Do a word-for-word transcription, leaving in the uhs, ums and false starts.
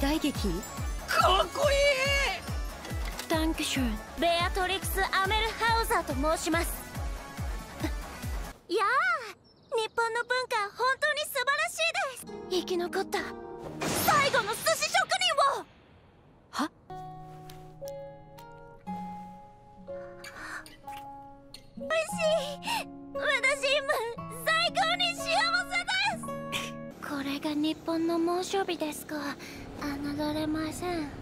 大劇？かっこいい！ダンクシュン。ベアトリクス・アメルハウザーと申します。いやー、日本の文化本当に素晴らしいです。生き残った最後の寿司職人を。は？美味しい。私今最高に幸せです。これが日本の猛暑日ですか。侮れません。